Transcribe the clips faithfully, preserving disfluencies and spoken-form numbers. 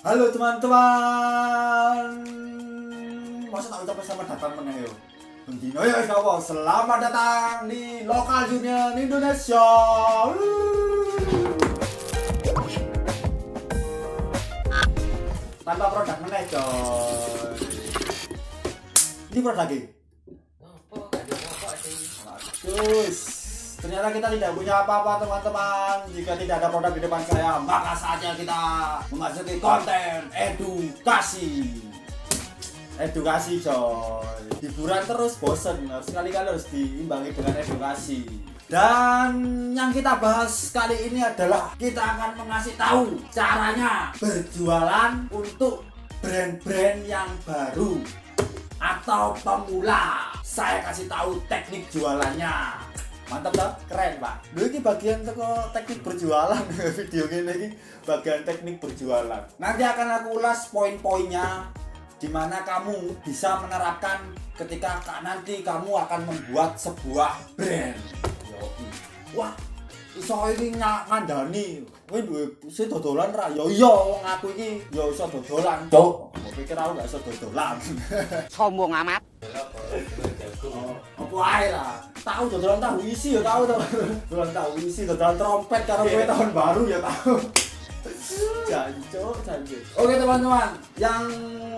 Halo teman-teman. Masa tak ucapkan selamat datang meneh yo. Bendino yo kawan, selamat datang di Lokal Union Indonesia. Tanpa produk meneh, coy. Ini produk lagi. Apa ada apa sih? Ternyata kita tidak punya apa-apa teman-teman. Jika tidak ada produk di depan saya, maka saatnya kita memasuki konten edukasi. Edukasi coy. Hiburan terus bosen, sekali-kali harus diimbangi dengan edukasi. Dan yang kita bahas kali ini adalah kita akan mengasih tahu caranya berjualan untuk brand-brand yang baru atau pemula. Saya kasih tahu teknik jualannya. Mantap lah, keren pak. Lu ini bagian teko teknik berjualan. Video ini lagi bagian teknik berjualan. Nanti akan aku ulas poin-poinnya, dimana kamu bisa menerapkan ketika nanti kamu akan membuat sebuah brand. Wah, iso ini ngandani. Wih, saya dodolan ra. Yo yo, aku ini yo iso dodolan. Cok, aku pikir aku gak iso dodolan. Sombong amat. Wah lah, tahu dodolan tahu isi ya tahu tahu, dodolan tahu isi, dodolan trompet karena kue tahun baru ya tahu. Jancok, jancok. Oke teman-teman, yang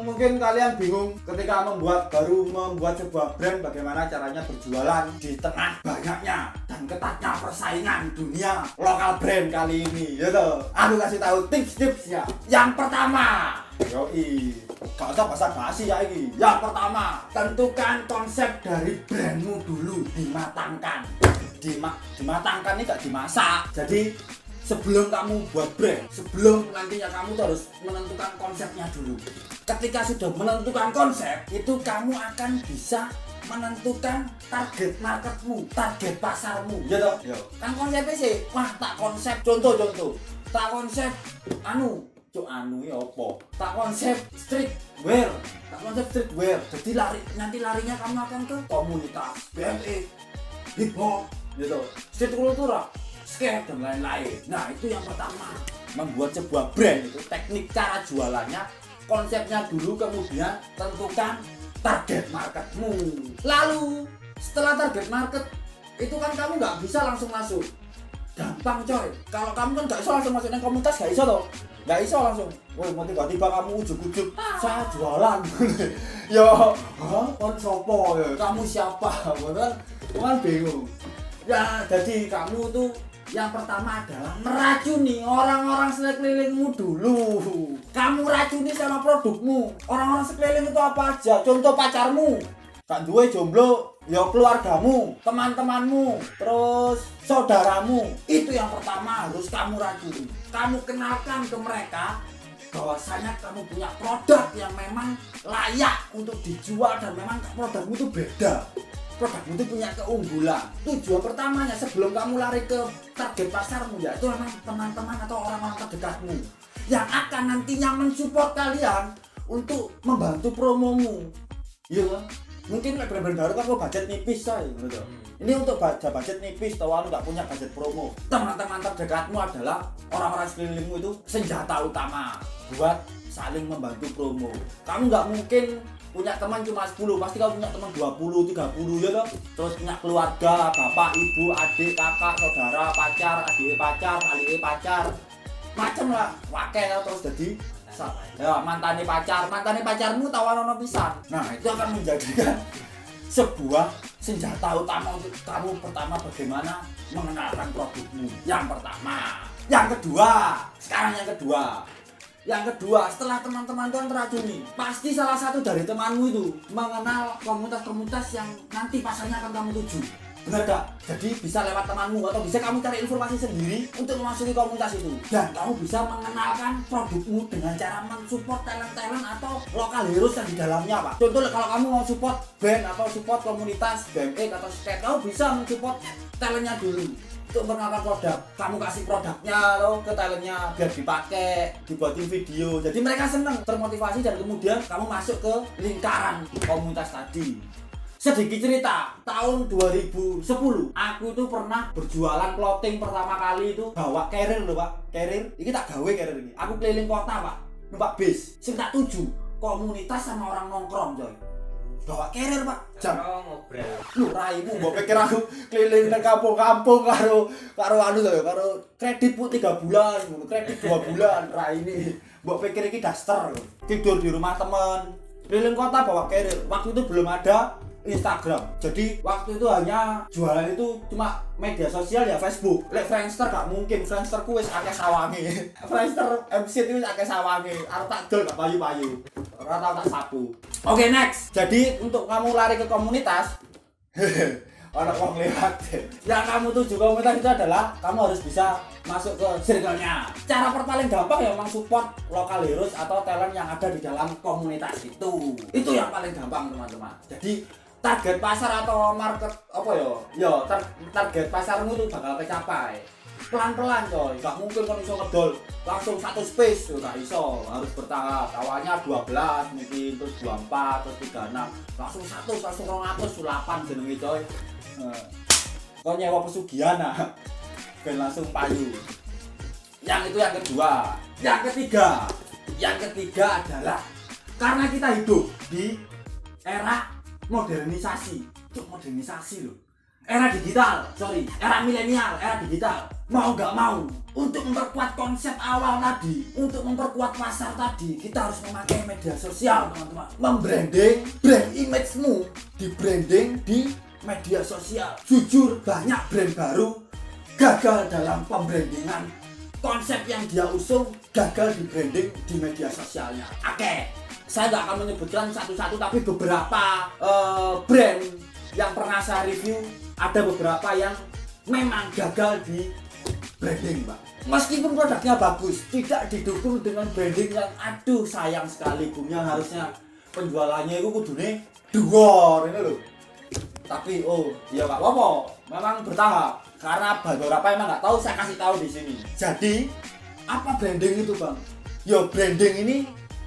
mungkin kalian bingung ketika membuat baru membuat sebuah brand, bagaimana caranya berjualan di tengah banyaknya dan ketatnya persaingan dunia lokal brand kali ini, ya toh. Aku kasih tahu tips-tipsnya. Yang pertama, yoi. Gak usah bahasa basi ya ini. Yang pertama, tentukan konsep dari brandmu dulu. Dimatangkan. Dima, dimatangkan ini gak dimasak. Jadi sebelum kamu buat brand, sebelum nantinya kamu harus menentukan konsepnya dulu. Ketika sudah menentukan konsep, itu kamu akan bisa menentukan target marketmu, target pasarmu, ya toh? Yo. Kan konsepnya sih, wah tak konsep. Contoh-contoh, tak konsep anu. Cuk anu ya opo. Tak konsep streetwear, tak konsep streetwear. Jadi lari, nanti larinya kamu akan ke komunitas, B M X, hip hop, gitu, street kultura, skate dan lain-lain. Nah itu yang pertama, membuat sebuah brand itu teknik cara jualannya, konsepnya dulu, kemudian tentukan target marketmu. Lalu setelah target market itu kan kamu nggak bisa langsung masuk. Gampang coy, kalau kamu kan gak iso langsung masuknya komunitas, gak iso toh, gak iso langsung. Woi mau tiba-tiba kamu ujuk-ujuk saya jualan. Yo, hah, kon sopo ya, kamu siapa, kan, kan bingung. Ya jadi kamu tuh yang pertama adalah meracuni orang-orang sekelilingmu dulu. Kamu racuni sama produkmu. Orang-orang sekeliling itu apa aja? Contoh pacarmu, kan duwe jomblo. Ya keluargamu, teman-temanmu, terus saudaramu. Itu yang pertama harus kamu racuni. Kamu kenalkan ke mereka bahwasanya kamu punya produk yang memang layak untuk dijual. Dan memang produkmu itu beda, produkmu itu punya keunggulan. Tujuan pertamanya sebelum kamu lari ke target pasarmu, yaitu memang teman-teman atau orang-orang terdekatmu yang akan nantinya mensupport kalian untuk membantu promomu. Iya kan? Mungkin brand-brand baru kan kok budget nipis coy, gitu. Ini untuk budget nipis, tau nggak punya budget promo. Teman-teman terdekatmu adalah orang-orang sekelilingmu, itu senjata utama buat saling membantu promo. Kamu nggak mungkin punya teman cuma sepuluh, pasti kamu punya teman dua puluh, tiga puluh ya kan? Terus punya keluarga, bapak, ibu, adik, kakak, saudara, pacar, adik pacar, adik pacar, macam lah, wakil terus jadi. Ya, mantani pacar, mantani pacarmu tawanono pisan. Nah itu akan menjadikan sebuah senjata utama untuk kamu. Pertama bagaimana mengenalkan produkmu, yang pertama. Yang kedua, sekarang yang kedua. Yang kedua, setelah teman-teman kan teracuni, pasti salah satu dari temanmu itu mengenal komunitas-komunitas yang nanti pasarnya akan kamu tuju. Benar gak? Jadi bisa lewat temanmu atau bisa kamu cari informasi sendiri untuk memasuki komunitas itu. Dan kamu bisa mengenalkan produkmu dengan cara mensupport talent-talent atau lokal heroes yang di dalamnya pak. Contoh kalau kamu mau support band atau support komunitas B M X atau skate, kamu bisa mensupport talentnya dulu untuk mengenalkan produk. Kamu kasih produknya atau ke talentnya biar dipakai, dibuatin video, jadi mereka seneng, termotivasi, dan kemudian kamu masuk ke lingkaran komunitas tadi. Sedikit cerita, tahun dua ribu sepuluh aku tuh pernah berjualan clothing pertama kali itu bawa carrier loh pak. Carrier, ini tak gawe carrier ini. Aku keliling kota pak. numpak bis, sing tak tuju komunitas sama orang nongkrong coy. Bawa kerer pak, jam ngobrol. Lu raimu, gua pikir aku keliling nang kampung-kampung karo karo anu to, karo kreditku tiga bulan, kredit dua bulan raine. Mbok pikir iki daster. Tidur di rumah temen, keliling kota bawa kerer. Waktu itu belum ada Instagram. Jadi waktu itu hanya jualan itu cuma media sosial ya Facebook. Lek Friendster gak mungkin, Friendster ku wis akeh sawange. Friendster M C itu wis akeh sawange, arep tak dol gak payu-payu. Ora tau tak sapu. Oke, okay, next. Jadi untuk kamu lari ke komunitas orang wong lewat. Ya kamu tuju komunitas itu adalah kamu harus bisa masuk ke circle-nya. Cara paling gampang ya memang support lokal heroes atau talent yang ada di dalam komunitas itu. Itu yang paling gampang, teman-teman. Jadi target pasar atau market apa ya? Ya, tar target pasarmu tuh bakal tercapai. Pelan-pelan coy, gak mungkin kan iso ngedol langsung satu space, gak iso, harus bertahap. Awalnya dua belas mungkin, terus dua puluh empat, terus tiga puluh enam, langsung satu, langsung dua ratus, sulapan jenenge coy. Heeh. Kok nyewa pesugihan ah. Ben langsung payu. Yang itu yang kedua. Yang ketiga. Yang ketiga adalah karena kita hidup di era modernisasi. Cuk, modernisasi loh. Era digital, sorry, era milenial, era digital. Mau gak mau, untuk memperkuat konsep awal tadi, untuk memperkuat pasar tadi, kita harus memakai media sosial, teman-teman. Membranding, brand image-mu di branding di media sosial. Jujur, banyak brand baru gagal dalam pembrandingan. Konsep yang dia usung gagal di branding di media sosialnya. Oke, saya gak akan menyebutkan satu-satu, tapi beberapa uh, brand yang pernah saya review, ada beberapa yang memang gagal di branding, Pak. Meskipun produknya bagus, tidak didukung dengan branding yang aduh sayang sekali. Bumnya harusnya penjualannya itu kudune duor ini loh. Tapi oh, ya Pak Wopo, memang bertahap. Karena beberapa emang nggak tahu, saya kasih tahu di sini. Jadi apa branding itu, Bang? Ya branding ini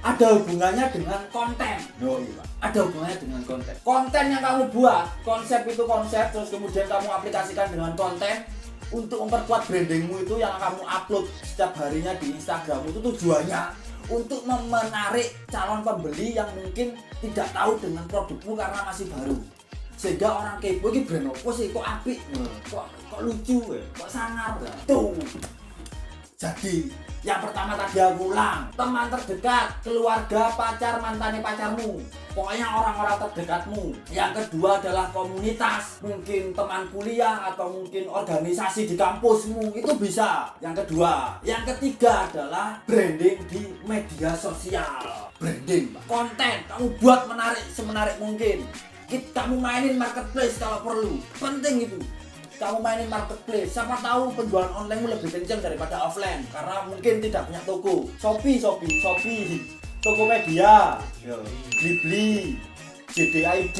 ada hubungannya dengan konten. Oh, iya, Pak. Ada hubungannya dengan konten. Konten yang kamu buat, konsep itu konsep, terus kemudian kamu aplikasikan dengan konten untuk memperkuat brandingmu itu yang kamu upload setiap harinya di Instagram itu tujuannya untuk menarik calon pembeli yang mungkin tidak tahu dengan produkmu karena masih baru. Sehingga orang kepo ini brand apa sih? Kok apik? Kok, kok lucu? Kok sangar? Tuh. Jadi yang pertama tadi aku ulang, teman terdekat, keluarga, pacar, mantan pacarmu, pokoknya orang-orang terdekatmu. Yang kedua adalah komunitas, mungkin teman kuliah atau mungkin organisasi di kampusmu, itu bisa. Yang kedua, yang ketiga adalah branding di media sosial. Branding, Pak. Konten kamu buat menarik semenarik mungkin. Kamu mainin marketplace kalau perlu, penting itu. Kamu mainin marketplace, siapa tahu penjualan online lebih kencang daripada offline karena mungkin tidak punya toko. Shopee, Shopee, Shopee, Tokopedia, Blibli, J D I D,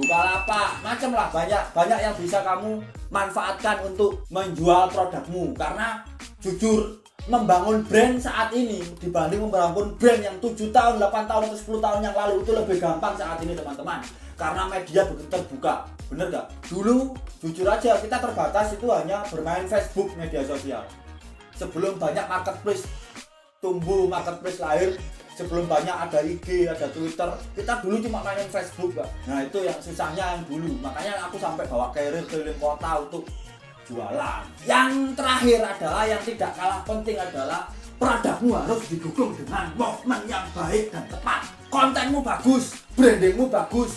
Bukalapak, macam lah, banyak banyak yang bisa kamu manfaatkan untuk menjual produkmu. Karena jujur, membangun brand saat ini dibanding membangun brand yang tujuh tahun, delapan tahun, atau sepuluh tahun yang lalu itu lebih gampang saat ini, teman-teman. Karena media begitu terbuka, bener gak? Dulu jujur aja kita terbatas itu hanya bermain Facebook, media sosial. Sebelum banyak marketplace tumbuh, marketplace lahir, sebelum banyak ada I G, ada Twitter, kita dulu cuma mainin Facebook, Pak. Nah itu yang susahnya yang dulu, makanya aku sampai bawa carrier keliling kota untuk jualan. Yang terakhir adalah yang tidak kalah penting adalah produkmu harus didukung dengan movement yang baik dan tepat. Kontenmu bagus, brandingmu bagus,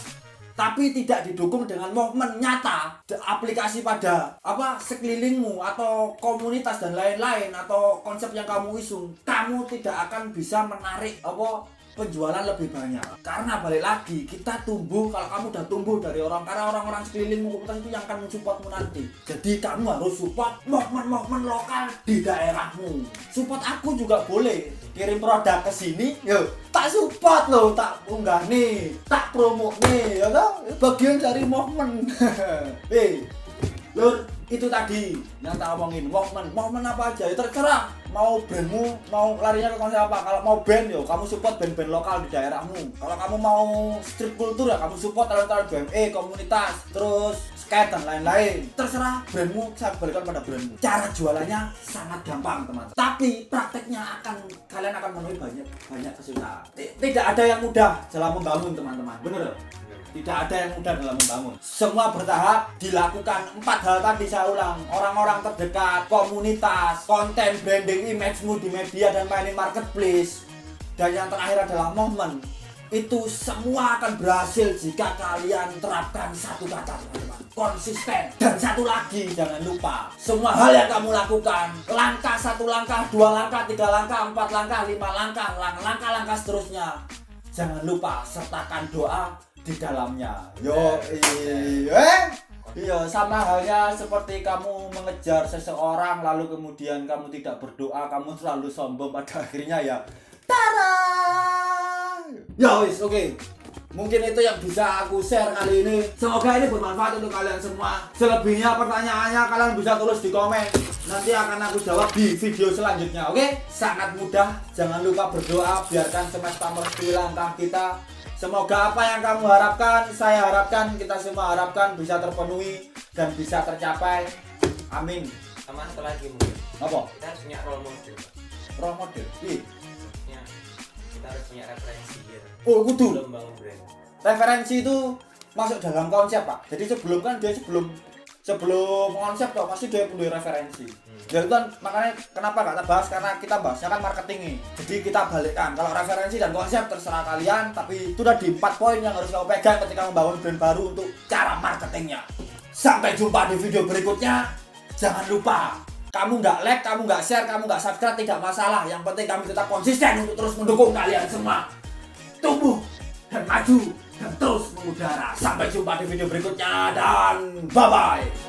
tapi tidak didukung dengan movement nyata, aplikasi pada apa sekelilingmu atau komunitas dan lain-lain atau konsep yang kamu isung, kamu tidak akan bisa menarik apa penjualan lebih banyak. Karena balik lagi, kita tumbuh kalau kamu udah tumbuh dari orang, karena orang-orang sekelilingmu komunitas itu yang akan mensupportmu nanti. Jadi kamu harus support movement-movement lokal di daerahmu. Support aku juga boleh, kirim produk ke sini, yo tak support loh, tak unggah nih, tak promo nih, ya toh? Bagian dari movement. Hei, lur, itu tadi yang tak omongin movement. Movement apa aja? Ya terserah. Mau brandmu, mau larinya ke konsep apa? Kalau mau band, yo kamu support band-band lokal di daerahmu. Kalau kamu mau street culture, ya kamu support talent-talent B M E, komunitas, terus skate dan lain-lain. Terserah brandmu, saya berikan pada brandmu. Cara jualannya sangat gampang, teman-teman. Tapi prakteknya akan kalian kalian akan menemui banyak banyak kesulitan. Tidak ada yang mudah dalam membangun, teman-teman. Bener? Tidak ada yang mudah dalam membangun. Semua bertahap dilakukan. Empat hal tadi saya ulang. Orang-orang terdekat, komunitas, konten, branding, image-mu di media dan mainin marketplace. Dan yang terakhir adalah momen. Itu semua akan berhasil jika kalian terapkan satu kata, teman-teman. Konsisten. Dan satu lagi, jangan lupa. Semua hal yang kamu lakukan, langkah satu langkah, dua langkah, tiga langkah, empat langkah, lima langkah, langkah-langkah seterusnya. Jangan lupa sertakan doa di dalamnya. Yo, iya, iya, sama halnya seperti kamu mengejar seseorang lalu kemudian kamu tidak berdoa, kamu selalu sombong pada akhirnya ya. Tara. Ya wis, oke. Okay. Mungkin itu yang bisa aku share kali ini. Semoga ini bermanfaat untuk kalian semua. Selebihnya pertanyaannya kalian bisa tulis di komen. Nanti akan aku jawab di video selanjutnya, oke? Okay? Sangat mudah. Jangan lupa berdoa, biarkan semesta merestui langkah kita. Semoga apa yang kamu harapkan, saya harapkan, kita semua harapkan bisa terpenuhi dan bisa tercapai. Amin. Sama satu lagi mungkin. Apa? Kita harus punya role model. Role model? Iya. Maksudnya kita harus punya referensi ya. Oh, kudu. Belum bangun brand. Referensi itu masuk dalam konsep, Pak. Jadi sebelum kan dia sebelum sebelum konsep kok pasti dia punya referensi. Hmm. Jadi kan makanya kenapa nggak kita bahas, karena kita bahasnya kan marketing nih. Jadi kita balikkan. Kalau referensi dan konsep terserah kalian, tapi itu udah di empat poin yang harus kamu pegang ketika membangun brand baru untuk cara marketingnya. Sampai jumpa di video berikutnya. Jangan lupa, kamu nggak like, kamu nggak share, kamu nggak subscribe tidak masalah. Yang penting kami tetap konsisten untuk terus mendukung kalian semua. Tumbuh dan maju dan terus mengudara. Sampai jumpa di video berikutnya dan bye-bye.